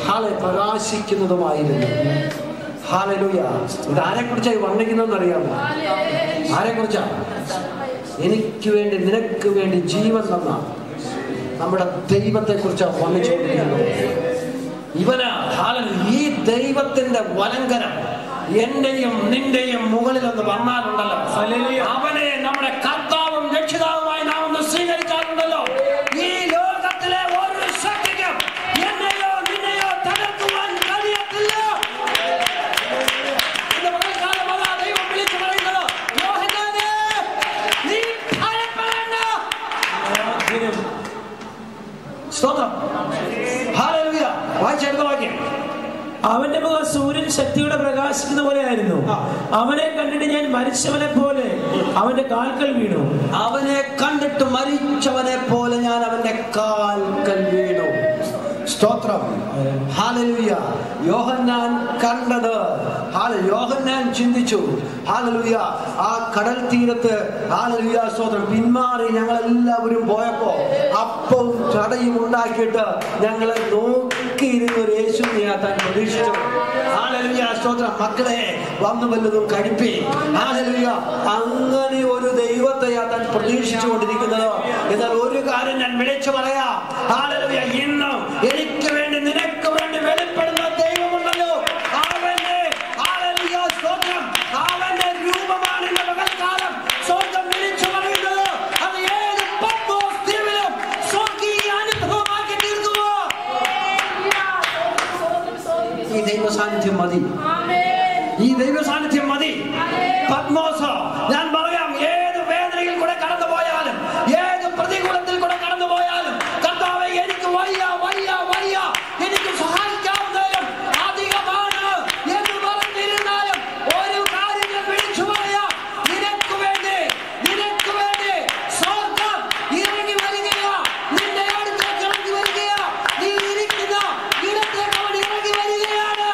हाले प्रकाशिक किन्तु दमाई नहीं Hallelujah. ഇത് ആരെക്കുറിച്ചാ വർണ്ണിക്കുന്നതെന്ന് അറിയാമോ? ആരെക്കുറിച്ചാ? എനിക്ക് വേണ്ടി നിനക്ക് വേണ്ടി ജീവൻ തന്ന നമ്മുടെ ദൈവത്തെക്കുറിച്ചാണ് വർണ്ണിച്ചുകൊണ്ടിരിക്കുന്നത്. ഇവനാ ഈ ദൈവത്തിന്റെ വലങ്കര എന്റെയും നിന്റെയും മുകളിൽ ഒന്ന് വന്നാലുണ്ടല്ലോ, അവനെ നമ്മുടെ കർത്താവും രക്ഷിതാവുമായി നാം ഒന്ന് സ്വീകരിക്കാറുണ്ടല്ലോ. ഈ ലോകത്തിലെ ഒരു ശക്തിക്കും എന്നെയോ നിന്നെയോ തകർക്കുവാൻ കഴിയത്തില്ല. സ്തോത്രം. ഹല്ലേലൂയ. വായിച്ചെടുത്ത വാക്യം. അവന്റെ മുഖം സൂര്യൻ ശക്തിയുടെ പ്രകാശിക്കുന്ന പോലെയായിരുന്നു. അവനെ കണ്ടിട്ട് ഞാൻ മരിച്ചവനെ പോലെ അവന്റെ കാൽക്കൽ വീണു. അവനെ കണ്ടിട്ട് മരിച്ചവനെ പോലെ ഞാൻ അവന്റെ കാൽക്കൽ വീണു. സ്തോത്രം. ഹല്ലേലൂയ. യോഹന്നാൻ കണ്ടത്, യോഹന്നാൻ ചിന്തിച്ചു, ഹല്ലേലൂയ, ആ കടൽ തീരത്ത്, ഹല്ലേലൂയ സ്തോത്രം, പിന്മാറി ഞങ്ങളെല്ലാവരും പോയപ്പോ അപ്പവും ചടയും ഉണ്ടാക്കിയിട്ട് ഞങ്ങളെ നോക്കിയിരുന്ന ഒരു യേശുവിനെ താൻ പ്രതീക്ഷിച്ചു. ഹല്ലേലൂയ സ്തോത്രം. മക്കളെ വന്നു വല്ലതും കഴിപ്പി. ഹല്ലേലൂയ. അങ്ങനെ ഒരു ദൈവത്തെയാ താൻ പ്രതീക്ഷിച്ചു കൊണ്ടിരിക്കുന്നത്. എന്നാൽ ഒരു കാര്യം ഞാൻ വിളിച്ചു പറയാ, ഹല്ലേലൂയ, ഇന്നും എനിക്ക് വേണ്ടി നിനക്ക് വേണ്ടി വെളിപ്പെടുന്ന ദൈവമുണ്ടല്ലോ. അവന്റെ ഹല്ലേലൂയ സ്തോത്രം, അവന്റെ രൂപമാണ് ഇന്ന് പകൽക്കാലം സ്വർഗ്ഗം വിളിച്ചു പറയുന്നത്. അത് ഏത് പത്മോസ് ദ്വീപിലും സ്വർഗ്ഗീയ അനുഭവമാക്കി തീർക്കുക. ഈ ദൈവ സാന്നിധ്യം മതി. ഈ ദൈവ സാന്നിധ്യം മതി. പത്മോസ്, ഞാൻ പറയാം, ഏത് വേദനയിൽ കൂടെ കടന്നു പോയാലും, ഏത് പ്രതികൂലത്തിൽ കൂടെ കടന്നു പോയാലും, കർത്താവേ എനിക്ക് വയ്യ വയ്യ വയ്യ, എനിക്ക് സഹായിക്കാവുന്നതിലും അധികമാണ് എന്ന് പറഞ്ഞിരുന്നാലും ഒരു കാര്യങ്ങൾ വിളിച്ചു പറയാം, നിനക്ക് വേണ്ടി സ്വർഗ്ഗം ഇറങ്ങി വരിക. നിന്റെ അടുത്തേക്ക് ഇറങ്ങി വരിക. നീ ഇരിക്കുന്ന ഇടത്തേക്ക് അവൻ ഇറങ്ങി വരികയാണ്.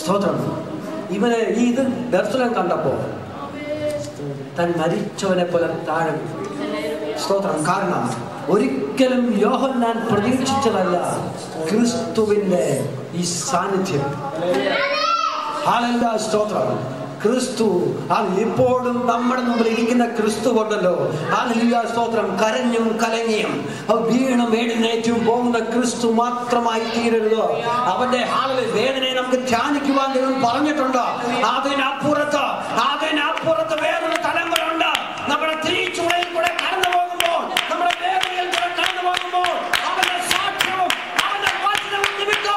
സ്തോത്രം. ഇവനെ ഇത് ദർശനം കണ്ടപ്പോ താൻ മരിച്ചവനെ പോലെ താഴെ. സ്തോത്രം. കാരണം ഒരിക്കലും യോഹന്നാൻ പ്രതീക്ഷിച്ചതല്ല ക്രിസ്തുവിന്റെ ഈ സാന്നിധ്യം. ഹല്ലേലൂയ സ്തോത്രം. ക്രിസ്തു ഇപ്പോഴും നമ്മുടെ മുമ്പിൽ ഇരിക്കുന്ന ക്രിസ്തു കൊണ്ടല്ലോ. ഹല്ലേലൂയ സ്തോത്രം. കരഞ്ഞും കലങ്ങിയും വീണും എഴുന്നേറ്റും പോകുന്ന ക്രിസ്തു മാത്രമായി തീരരുത്. അവന്റെ വേദനയെ നമുക്ക് ധ്യാനിക്കുവാൻ ദൈവം പറഞ്ഞിട്ടുണ്ട്. അതിനപ്പുറത്ത് വേറൊരു തലങ്ങളുണ്ട്. നമ്മുടെ തിരിച്ചുടയിൽ കൂടെ കടന്നു പോകുമ്പോൾ, നമ്മുടെ വേദനയിൽ കൂടെ കടന്നു പോകുമ്പോൾ, അവന്റെ സാക്ഷ്യവും അവന്റെ വചനവും നിമിത്തം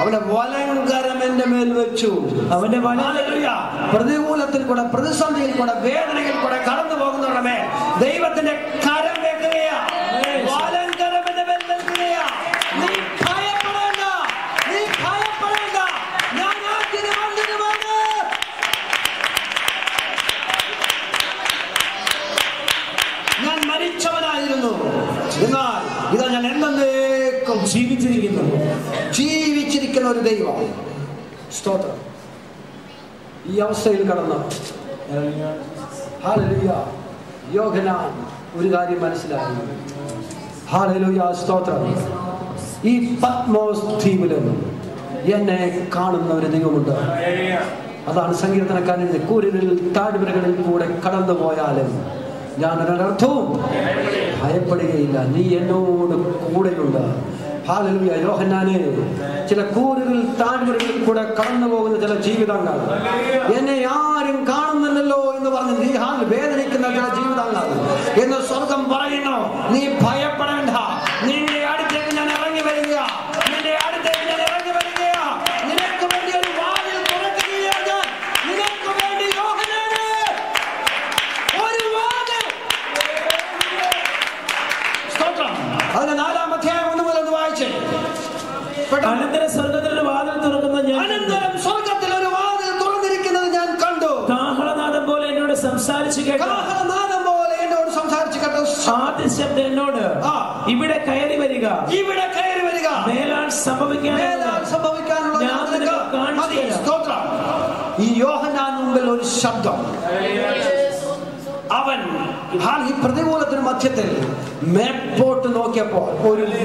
അവന്റെ വലങ്കരം എന്റെ മേൽ വെച്ചു. അവന്റെ പ്രതികൂലത്തിൽ കൂടെ, പ്രതിസന്ധിയിൽ കൂടെ, വേദനയിൽ കൂടെ കടന്നു പോകുന്നവരുടെ ദൈവത്തിന്റെ കരം വെക്കുകയാ. ഞാൻ മരിച്ചവനായിരുന്നു, എന്നാൽ ഇതാ ഞാൻ എന്നേക്കും ജീവിച്ചിരിക്കുന്നു. ജീവിച്ചിരിക്കുന്ന ഒരു ദൈവം. സ്തോത്രം. ഈ അവസ്ഥയിൽ കടന്ന് ഹല്ലേലൂയ യോഹന്നാൻ ഒരു കാര്യം മനസ്സിലായി. ഹല്ലേലൂയ സ്തോത്രം. ഈ പത്മോസ് ദ്വീപിലും എന്നെ കാണുന്ന ഒരു ദൈവമുണ്ട്. അതാണ് സങ്കീർത്തനക്കാരൻ, കൂരിരുളിൽ താഴ്വരകളിൽ കൂടെ കടന്നു പോയാലും ഞാൻ ഒരർത്ഥവും ഭയപ്പെടുകയില്ല, നീ എന്നോട് കൂടെയുണ്ട്. ഹല്ലേലൂയ യോഹന്നാനേ, ചില കൂരുകൾ താഴ്വരകളിൽ കൂടെ കടന്നു പോകുന്ന ചില ജീവിതങ്ങൾ, എന്നെ ആരും കാണുന്നില്ലല്ലോ എന്ന് പറഞ്ഞ് നീ വേദനിക്കുന്ന ചില ജീവിതങ്ങൾ എന്ന് സ്വർഗം പറയുന്നു. നീ ഭയപ്പെടേണ്ട. നിന്റെ അടുത്തേക്ക് ഞാൻ ഇറങ്ങി വരിക. നിന്റെ അടുത്തേക്ക് ഞാൻ ഇറങ്ങി വരിക. നിനക്ക് വേണ്ടി ഒരു വാതിൽ തുറക്കുകയാണ് ഞാൻ. നിനക്ക് വേണ്ടി യോഹന്നാനേ ഒരു വാതിൽ. സ്തോത്രം. അതിന്റെ 4-ാം അധ്യായം അനന്തരം സ്വർഗത്തിൽ ഒരു വാതിൽ തുറക്കുന്നത് ഞാൻ കണ്ടു. കാഹളനാദം പോലെ शब्द प्रतिकूल मध्य मेपोट नोक वाल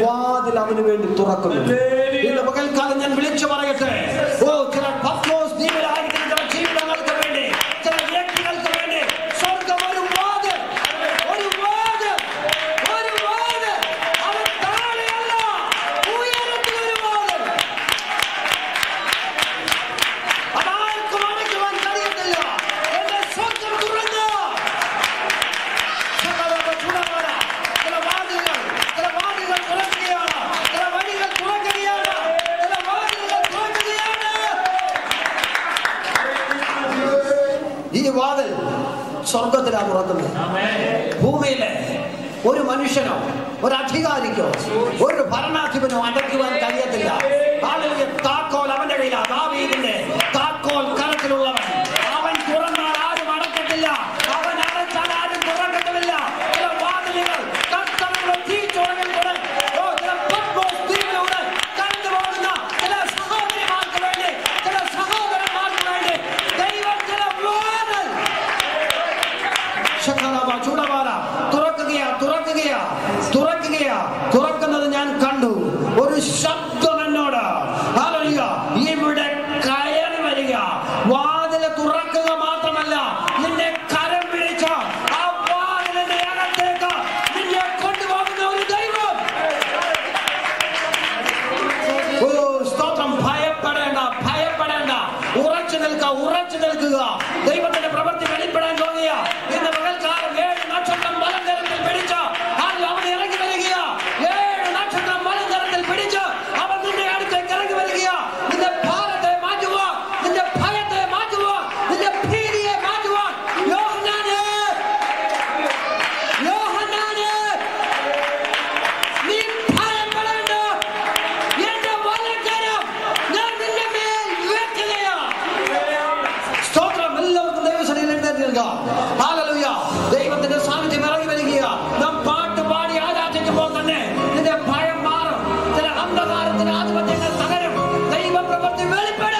दैव प्रवर्ति